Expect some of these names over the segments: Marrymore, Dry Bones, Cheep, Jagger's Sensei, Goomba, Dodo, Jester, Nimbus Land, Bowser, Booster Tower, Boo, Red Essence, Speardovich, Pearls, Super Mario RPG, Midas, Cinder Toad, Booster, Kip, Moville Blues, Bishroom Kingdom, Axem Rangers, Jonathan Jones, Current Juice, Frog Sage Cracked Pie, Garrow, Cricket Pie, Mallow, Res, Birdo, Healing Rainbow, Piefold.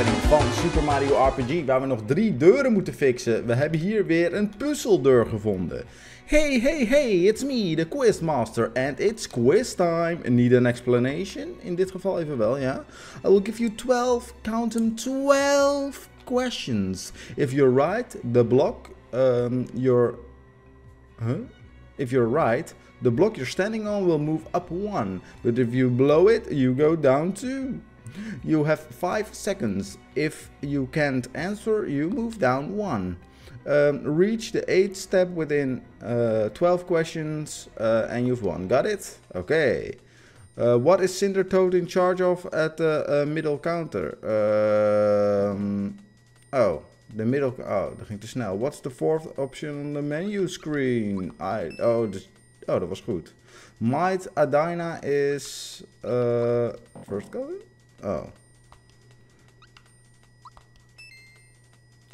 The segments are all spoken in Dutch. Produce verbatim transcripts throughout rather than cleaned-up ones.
aflevering van Super Mario R P G, waar we nog drie deuren moeten fixen. We hebben hier weer een puzzeldeur gevonden. Hey, hey, hey, it's me, the quizmaster, and it's quiz time. Need an explanation? In dit geval even wel, ja. I will give you twelve, count them, twelve questions. If you're right, the block, um, your... Huh? If you're right, the block you're standing on will move up one. But if you blow it, you go down two. You have five seconds. If you can't answer, you move down one. Um, reach the eighth step within uh, twelve questions uh, and you've won. Got it? Okay. Uh, what is Cinder Toad in charge of at the uh, middle counter? Um, oh, the middle... Oh, dat ging te snel. What's the fourth option on the menu screen? I, oh, dus, oh, dat was goed. Might Adina is... Uh, first color? Oh.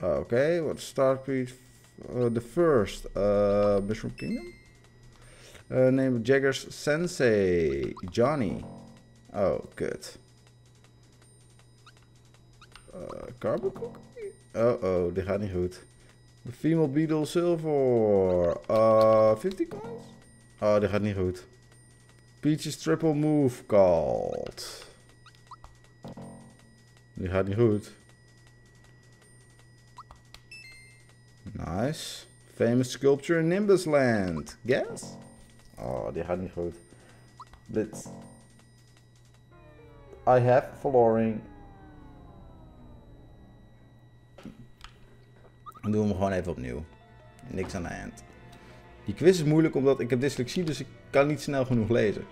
Okay, what start with uh, the first? Uh, Bishroom Kingdom? Uh, name Jagger's Sensei. Johnny. Oh, good. Uh, Carbon Cookie? Oh, oh, dit gaat niet goed. The Female Beetle Silver. Uh, fifty coins? Oh, dit gaat niet goed. Peach's Triple Move called. Die gaat niet goed. Nice. Famous sculpture in Nimbus Land. Guess? Oh, die gaat niet goed. Dit. I have verloren. Dan doen we hem gewoon even opnieuw. Niks aan de hand. Die quiz is moeilijk omdat ik heb dyslexie, dus ik kan niet snel genoeg lezen.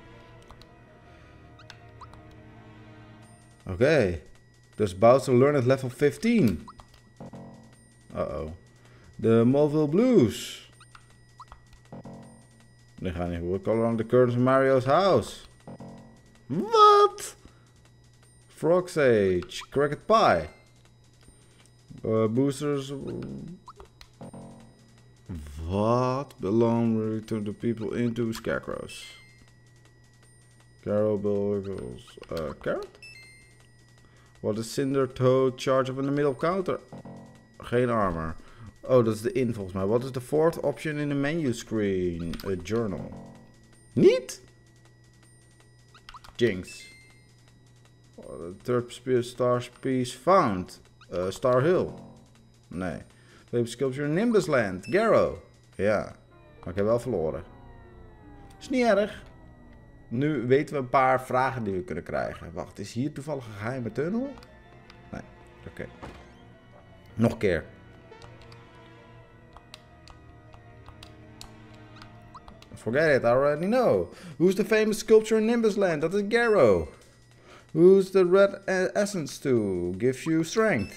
Oké. Okay. Does Bowser learn at level fifteen? Uh-oh. The Moville Blues. Die gaan niet goed. Color on the curtains of Mario's house. Wat? Frog Sage Cracked Pie. Uh, boosters. What? Belong return the people into scarecrows. Garrow burgles. Uh, carrot? Wat is Cinder Toad charge of in the middle counter? Geen armor. Oh, dat is de in volgens mij. Wat is de fourth option in the menu screen? A journal. Niet? Jinx. Oh, third spear star piece found. Uh, Star Hill. Nee. Baby sculpture Nimbus Land. Garrow. Ja. Maar ik heb wel verloren. Is niet erg. Nu weten we een paar vragen die we kunnen krijgen. Wacht, is hier toevallig een geheime tunnel? Nee, oké. Okay. Nog een keer. Forget it, I already know. Who's the famous sculpture in Nimbus Land? Dat is Garrow. Who's the red essence to? Give you strength.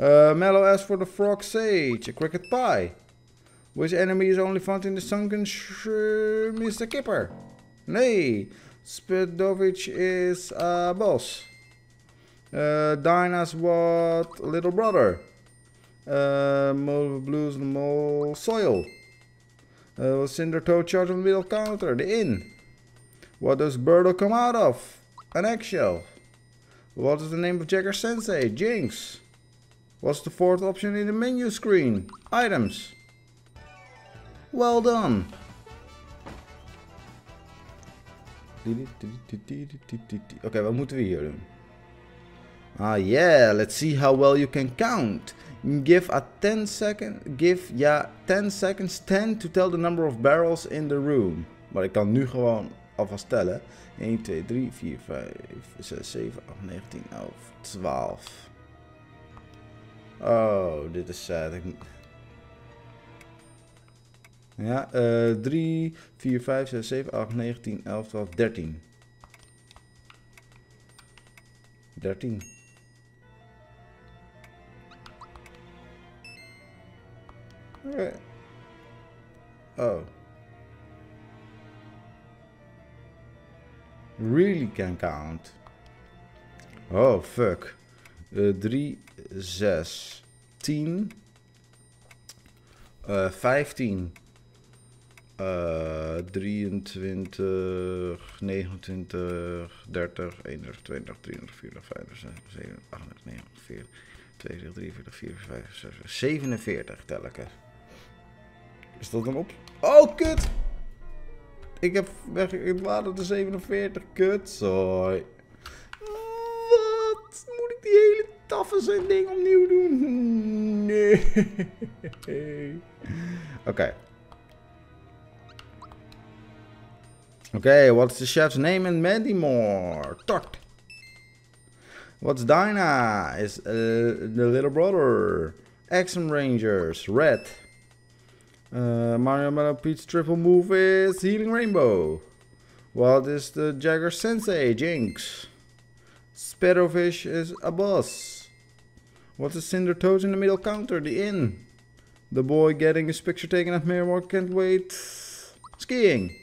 Uh, Mallow asks for the frog sage, a cricket pie. Which enemy is only found in the sunken shrine? mister Kipper. Nee, Speardovich is a uh, boss. Uh, Dinah's what? Little brother. Uh, Mole Blues, the Mole Soil. Uh, Cinder Toad charge on the middle counter, the inn. What does Birdo come out of? An eggshell. What is the name of Jagger's Sensei? Jinx. What's the fourth option in the menu screen? Items. Well done. Oké, okay, wat moeten we hier doen? Ah yeah, let's see how well you can count. Give a ten second, give ja yeah, ten seconds ten to tell the number of barrels in the room. Maar ik kan nu gewoon alvast tellen. een, twee, drie, vier, vijf, zes, zeven, acht, negen, tien, elf, twaalf. Oh, dit is sad. Ik... Ja, uh, drie, vier, vijf, zes, zeven, acht, negen, tien, elf, twaalf, dertien. dertien. Okay. Oh. Really can count. Oh, fuck. Uh, drie, zes, tien. Uh, vijftien. Uh, drieëntwintig, negenentwintig, dertig, eenenveertig, tweeënveertig, drieënveertig, vierenveertig, vijfenveertig, zesenveertig, tel ik er. Is dat dan op? Oh, kut! Ik heb weg, ik laat de zevenenveertig, kut, sorry. Wat? Moet ik die hele taffe zijn ding opnieuw doen? Nee. Oké. Okay. Oké, okay, what's the chef's name in Mandy Moore? Tart. What's Dinah? Is uh, the little brother. Axem Rangers. Red. Uh, Mario Mallow Pete's triple move is Healing Rainbow. What is the Jagger's Sensei? Jinx. Speardovich is a boss. What's the Cinder Toad in the middle counter? The inn. The boy getting his picture taken at Marrymore can't wait. Skiing.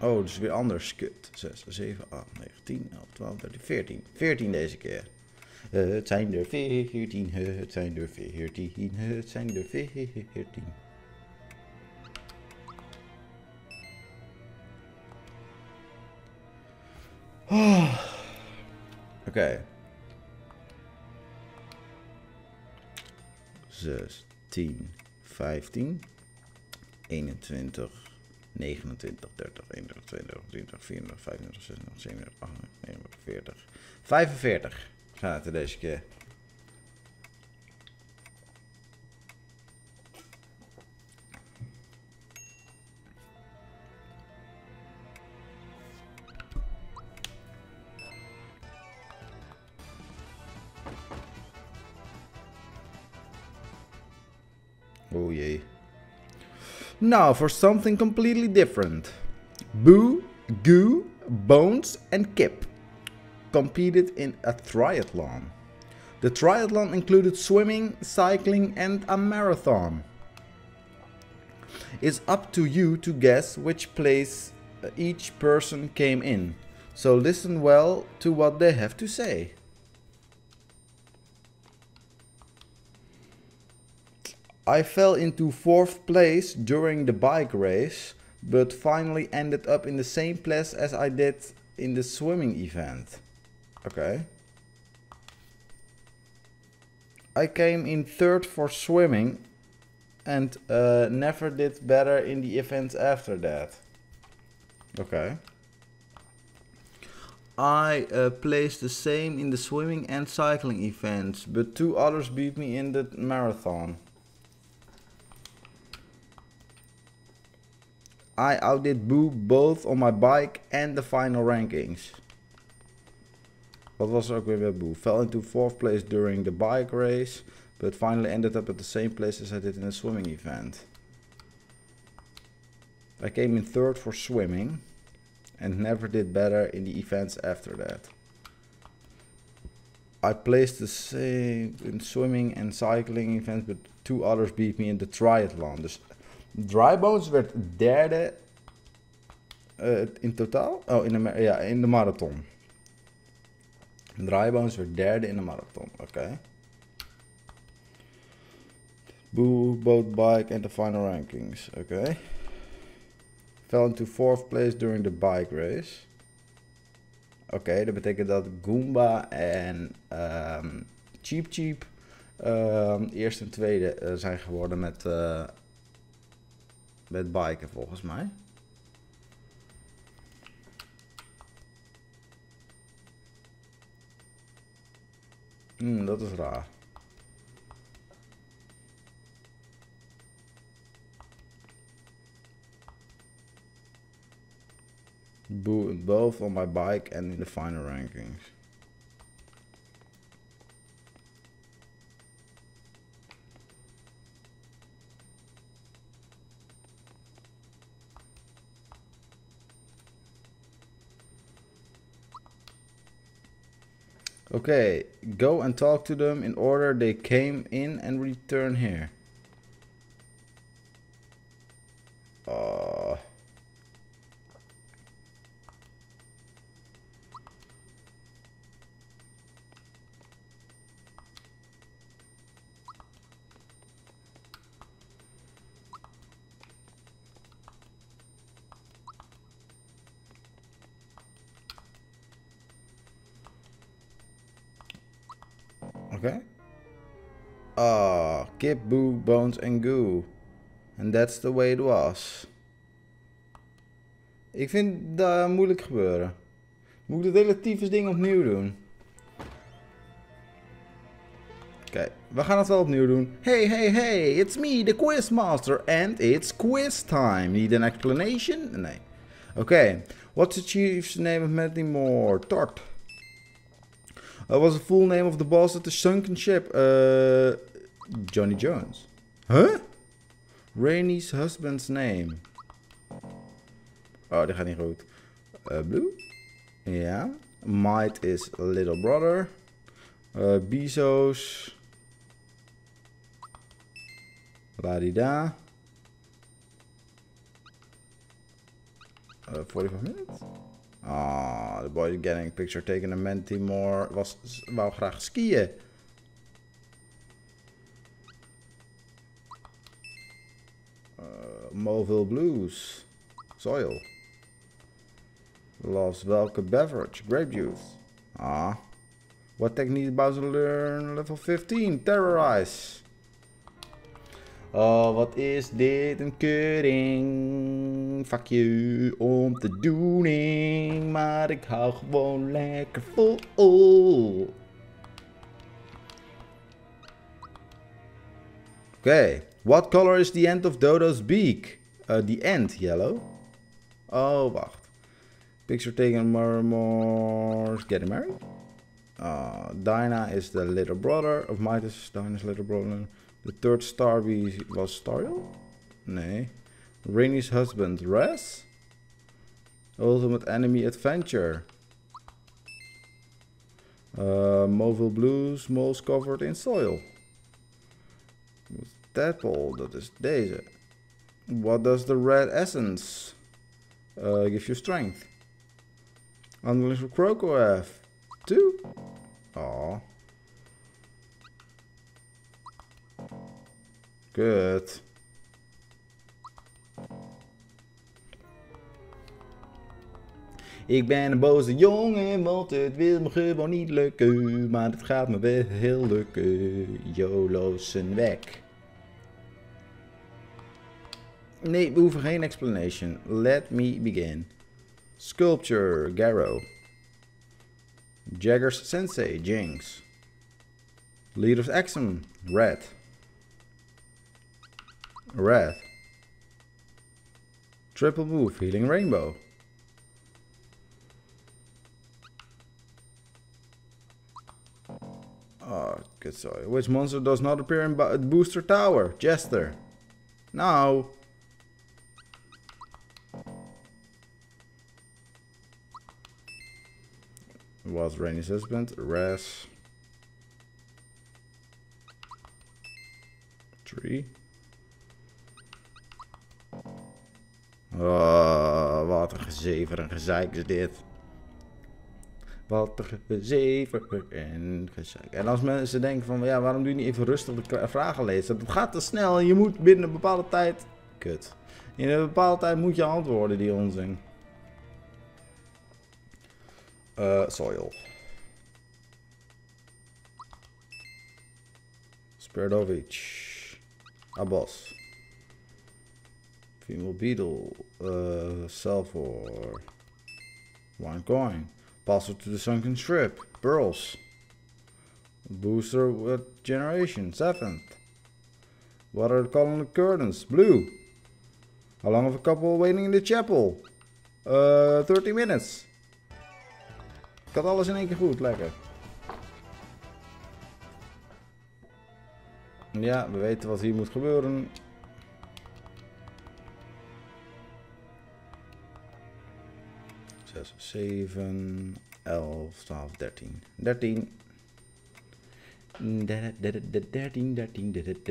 Oh, dus weer anders. Kut. zes, zeven, acht, negen, tien, elf, twaalf, dertien, veertien. veertien deze keer. Uh, het zijn er veertien. Uh, het zijn er veertien. Uh, het zijn er veertien. Oh. Oké. Okay. zes, tien, vijftien, eenentwintig. negenentwintig, dertig, eenentwintig, tweeëntwintig, drieëntwintig, vierentwintig, vijfentwintig, zevenentwintig, achtenveertig, negenenveertig, vijfenveertig gaat er deze keer. Oh jee. Now for something completely different. Boo, Goo, Bones and Kip competed in a triathlon. The triathlon included swimming, cycling and a marathon. It's up to you to guess which place each person came in. So listen well to what they have to say. I fell into fourth place during the bike race, but finally ended up in the same place as I did in the swimming event. Okay. I came in third for swimming and uh, never did better in the events after that. Okay. I uh, placed the same in the swimming and cycling events, but two others beat me in the marathon. I outdid Boo both on my bike and the final rankings. Wat was er ook weer met Boo? Fell into fourth place during the bike race, but finally ended up at the same place as I did in the swimming event. I came in third for swimming and never did better in the events after that. I placed the same in swimming and cycling events, but two others beat me in the triathlon. Dus Dry Bones werd derde uh, in totaal? Oh, in de, ja, in de marathon. Dry Bones werd derde in de marathon, oké. Okay. Boo, both bike and the final rankings, oké. Okay. Fell into fourth place during the bike race. Oké, okay, dat betekent dat Goomba en um, Cheep Cheep um, eerst en tweede uh, zijn geworden met... Uh, Met biken volgens mij. Hmm, dat is raar. Boo and both on my bike and in the final rankings. Okay, go and talk to them in order they came in and return here. Uh, Okay. Oh, Kip, Boo, Bones en Goo. And that's the way it was. Ik vind dat moeilijk gebeuren. Moet ik dat relatieve ding opnieuw doen? Oké, okay, we gaan het wel opnieuw doen. Hey, hey, hey, it's me, the quizmaster, and it's quiz time. Need an explanation? Nee. Oké, okay. What's the chief's name of Mandy Moore? Tart. Uh, what's the full name of the boss at the sunken ship? Uh, Johnny Jones. Huh? Rainy's husband's name. Oh, dit gaat niet goed. Uh, Blue? Ja. Yeah. Might is little brother. Uh, Bezos. Ladida. Uh, forty-five minutes? Ah, oh, the boy is getting a picture taken and Mandy Moore was, wou graag skiën. Uh, Moville Blues. Soil. Loves welke beverage? Grape juice. Ah. What technique did Bowser learn? Level fifteen. Terrorize. Oh, wat is dit een keuring. Fuck you om te doening. Maar ik hou gewoon lekker vol. Oké. What color is the end of Dodo's beak? Uh, the end, yellow. Oh, wacht. Picture taken Marrymore. Getting married? Uh, Dinah is the little brother of Midas. Dinah's little brother. The third star was Stariel? Nee. Rainy's husband, Res? Ultimate enemy adventure. Uh, Moville Blues, moles covered in soil. Tadpole, dat is deze. What does the red essence uh, give you strength? Unleash for Croco have. Two? Aww. Good. Ik ben een boze jongen, want het wil me gewoon niet lukken. Maar het gaat me wel heel lukken. YOLO's zijn weg. Nee, we hoeven geen explanation. Let me begin. Sculpture, Garrow. Jagger's Sensei, Jinx. Leader of Axem, Red. Red. Triple move, Healing Rainbow. Oh, good story. Which monster does not appear in Bo- Booster Tower? Jester. No. Was Rainy's husband, Res. Tree. Oh, wat een gezever en gezeik is dit. Wat een gezever en gezeik. En als mensen denken van, ja, waarom doe je niet even rustig de vragen lezen? Dat gaat te snel en je moet binnen een bepaalde tijd... Kut. In een bepaalde tijd moet je antwoorden, die onzin. Uh, soil. Speardovich. Abbas. Female beetle. Uh, sell for one coin. Password to the sunken ship. Pearls. Booster with generation. Seventh. What are the color of the curtains? Blue. How long of a couple waiting in the chapel? Uh, thirty minutes. Ik had alles in één keer goed, lekker. Ja, we weten wat hier moet gebeuren. zes, zeven, elf, twaalf, dertien. dertien. dertien, dertien, dertien, dertien, dertien, dertien,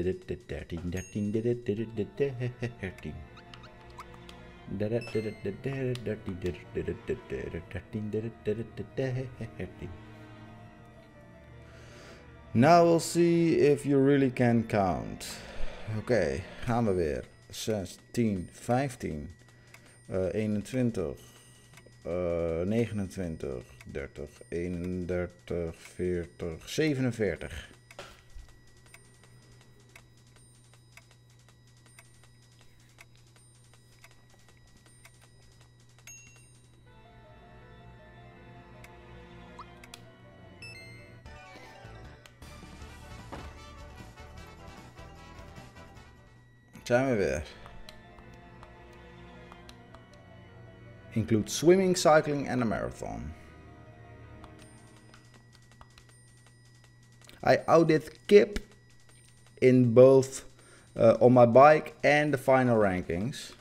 dertien, dertien, dertien. Now we'll see if you really can count. Oké, okay, gaan we weer. zes, tien, vijftien, uh, eenentwintig, uh, negenentwintig, dertig, eenendertig, veertig, zevenenveertig. Zijn we weer. Include swimming, cycling en een marathon. I audit Kip in both uh, on my bike and the final rankings.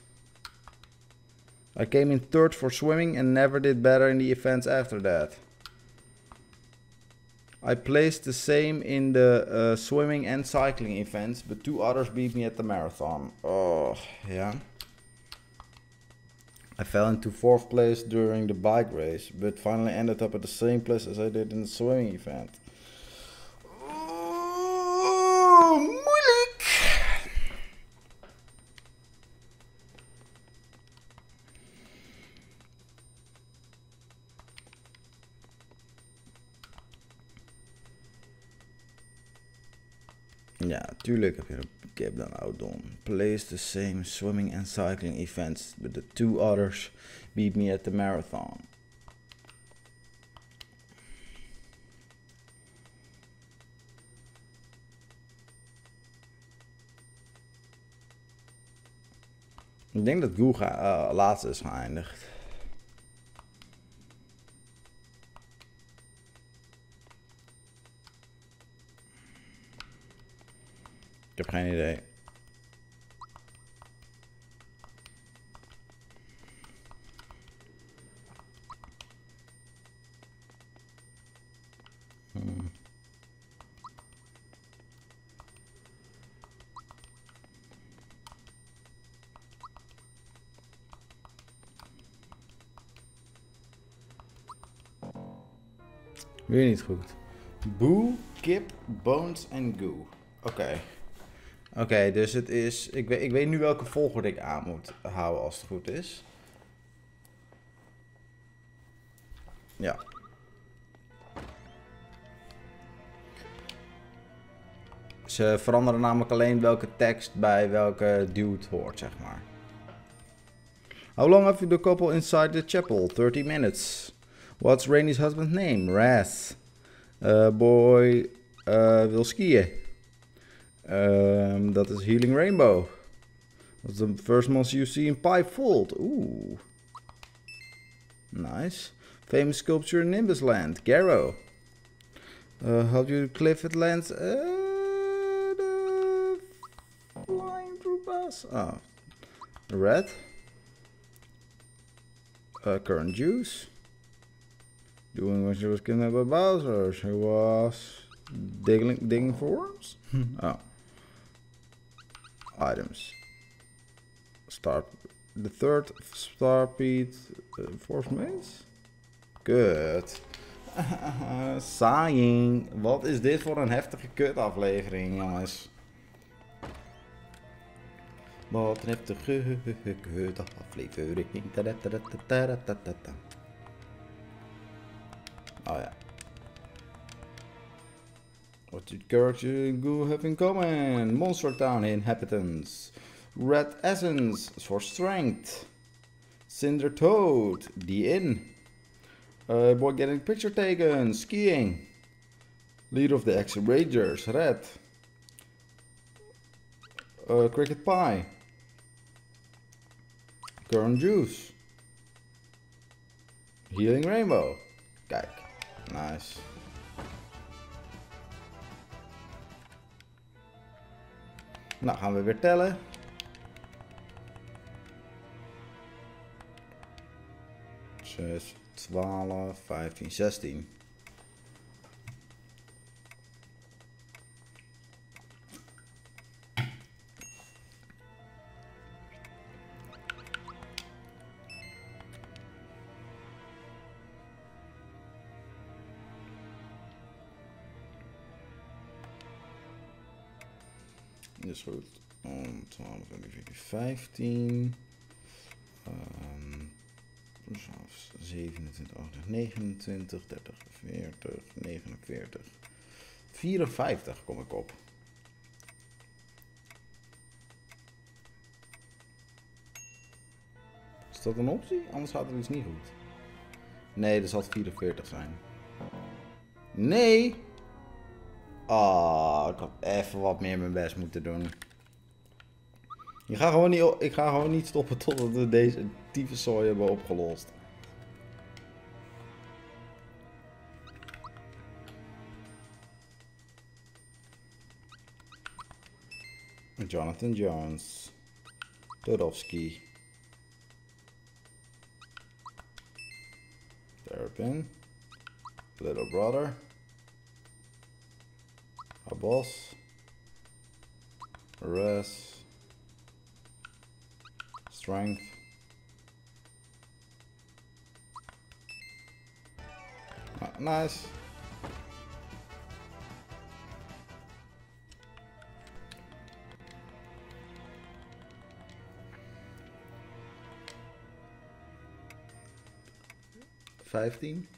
I came in third for swimming and never did better in the events after that. I placed the same in the uh, swimming and cycling events, but two others beat me at the marathon. Oh, yeah. I fell into fourth place during the bike race, but finally ended up at the same place as I did in the swimming event. Oh, moeilijk! Ja, tuurlijk heb je een kip dan outdone. Place the same swimming and cycling events, but the two others beat me at the marathon. Ik denk dat Boo uh, laatst is geëindigd. Ik heb geen idee. Hmm. Weer niet goed. Boo, Kip, Bones en Goo. Oké. Okay. Oké, okay, dus het is... Ik weet, ik weet nu welke volgorde ik aan moet houden als het goed is. Ja. Ze veranderen namelijk alleen welke tekst bij welke dude hoort, zeg maar. How long have you the couple inside the chapel? thirty minutes. What's Rainy's husband's name? Res. Uh, boy uh, wil skiën. Um, dat is Healing Rainbow. That's the first monster you see in Piefold. Ooh. Nice. Famous sculpture in Nimbus Land. Garrow. Uh, how do you cliff it lands? Uh, flying through bus. Oh. Red. Uh, current Juice. Doing when she was kidnapped by Bowser. She was digging, digging for worms? Oh. Items. Star. The third star beat. Uh, fourth maze? Kut. Saaiing. Wat is dit voor een heftige kut aflevering, jongens? Wat een heftige kut aflevering. Oh ja. What did character and Goo have in common? Monster Town inhabitants. Red Essence for strength. Cinder Toad, the inn. Uh, boy getting picture taken, skiing. Leader of the Axem Rangers, Red. Uh, Cricket Pie. Current Juice. Healing Rainbow. Kijk, nice. Nou, gaan we weer tellen. zes, twaalf, vijftien, zestien. Dus goed, om twaalf, vijftien, um, zevenentwintig, achtentwintig, negenentwintig, dertig, veertig, negenenveertig, vierenvijftig kom ik op. Is dat een optie? Anders gaat er iets niet goed. Nee, er zal vierenveertig zijn. Nee! Ah, oh, ik had even wat meer mijn best moeten doen. Je gaat gewoon niet, ik ga gewoon niet stoppen totdat we deze tyfuszooi hebben opgelost. Jonathan Jones. Dodowski. Terrapin. Little brother. Abbas. Res. Strength. Ah, nice. vijftien.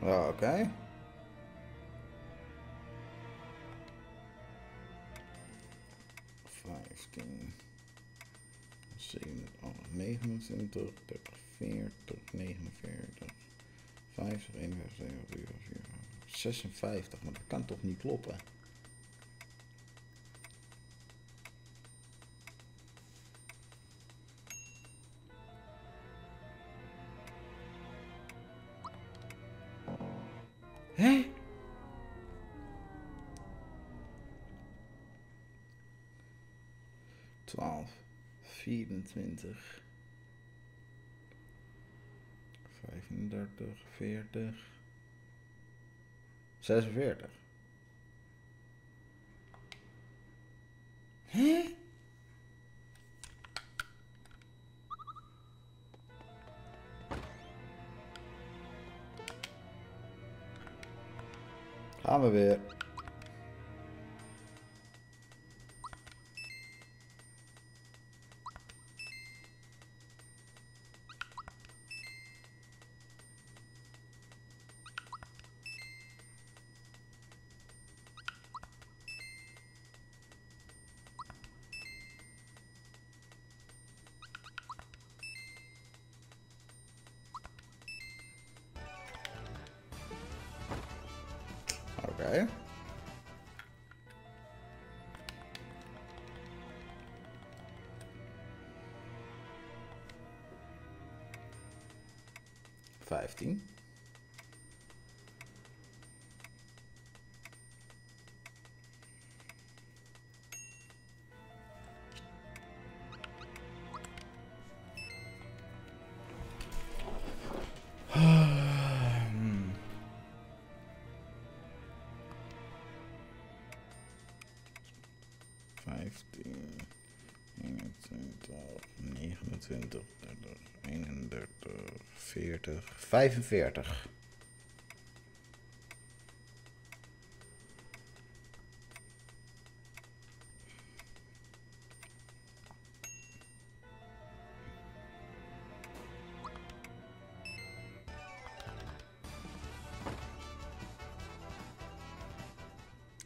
Oh, oké. Okay. vijftien. zevenentwintig, negenentwintig, dertig, veertig, negenenveertig. vijftig, eenenvijftig, zesenvijftig, maar dat kan toch niet kloppen? Hé? twaalf, vierentwintig... vijfendertig, veertig, zesenveertig. Hè? Gaan we weer. Okay. Vijftien. vijfenveertig.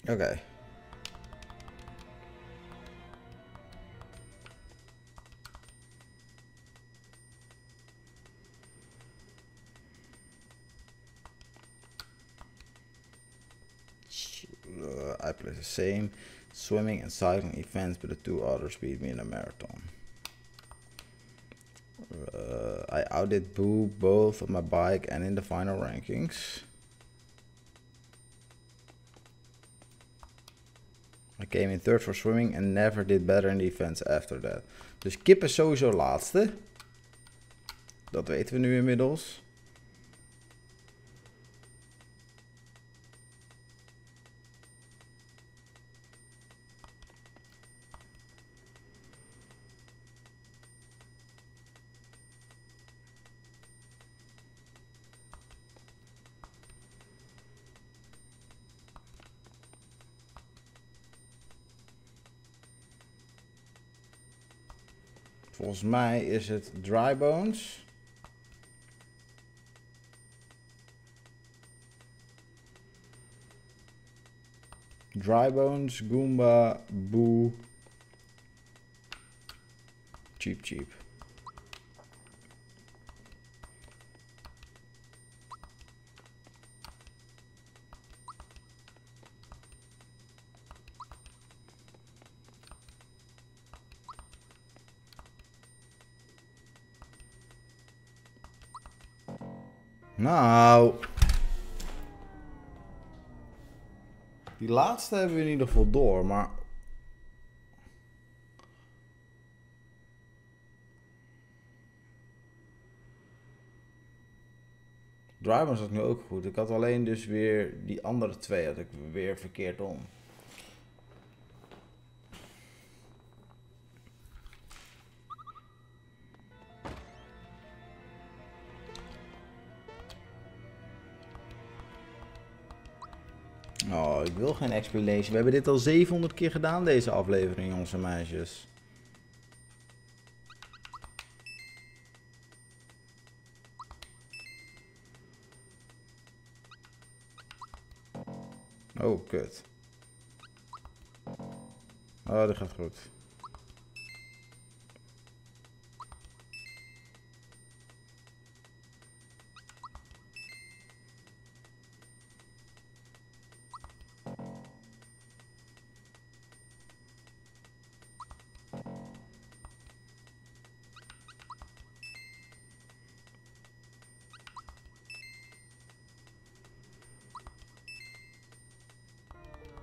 Oké. Okay. The same swimming and cycling events, but the two others beat me in a marathon. Uh, I outdid Boo both on my bike and in the final rankings. I came in third for swimming and never did better in the events after that. Dus Kip is sowieso laatste. Dat weten we nu inmiddels. Volgens mij is het Dry Bones. Dry Bones, Goomba, Boo, Cheep, cheep. Nou. Die laatste hebben we in ieder geval door, maar... Dry Bones had nu ook goed. Ik had alleen dus weer die andere twee had ik weer verkeerd om. Oh, ik wil geen explanation. We hebben dit al zevenhonderd keer gedaan, deze aflevering, jongens en meisjes. Oh, kut. Oh, dat gaat goed.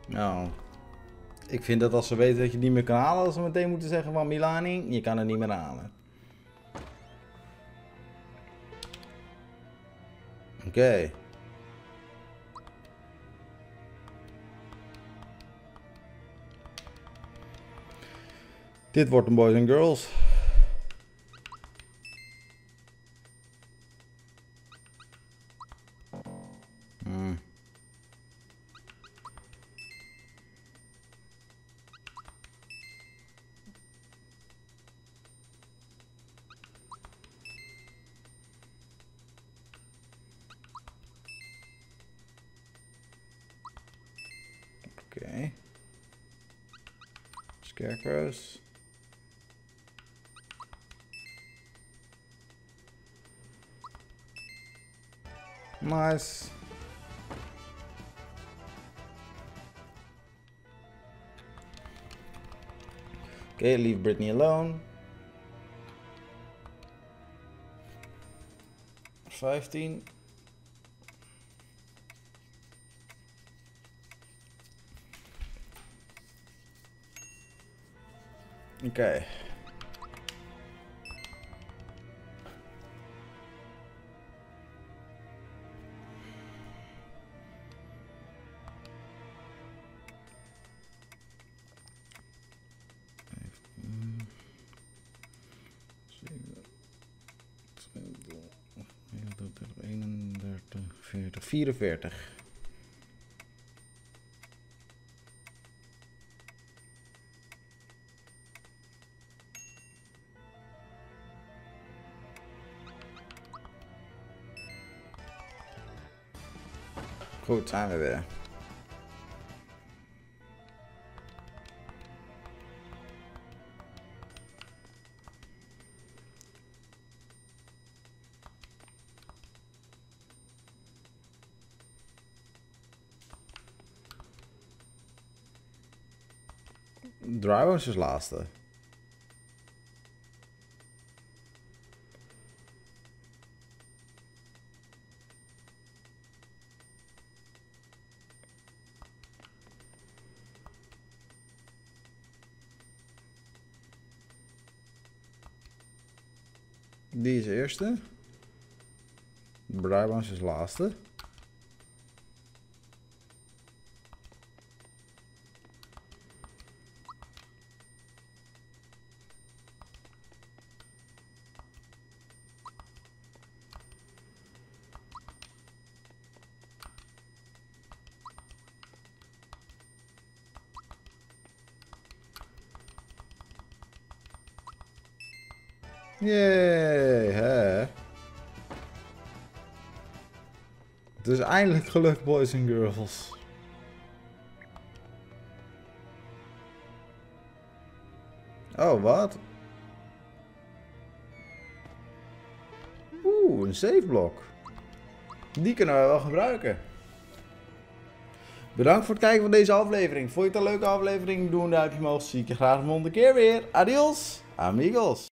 Nou, ik vind dat als ze weten dat je het niet meer kan halen, dat ze meteen moeten zeggen van Milani, je kan het niet meer halen. Oké. Okay. Dit wordt een boys and girls. Scarecrows. Nice. Okay, leave Britney alone. Vijftien. Oké. Okay. vijftien, zevenentwintig, eenendertig, veertig, vierenveertig. Goed, zijn we weer. Dry Bones is laatste. Die is eerste. Dry Bones is laatste. Yay, hè. Het is eindelijk gelukt, boys and girls. Oh, wat? Oeh, een saveblok. Die kunnen we wel gebruiken. Bedankt voor het kijken van deze aflevering. Vond je het een leuke aflevering? Doe een duimpje omhoog. Zie ik je graag de volgende keer weer. Adios, amigos.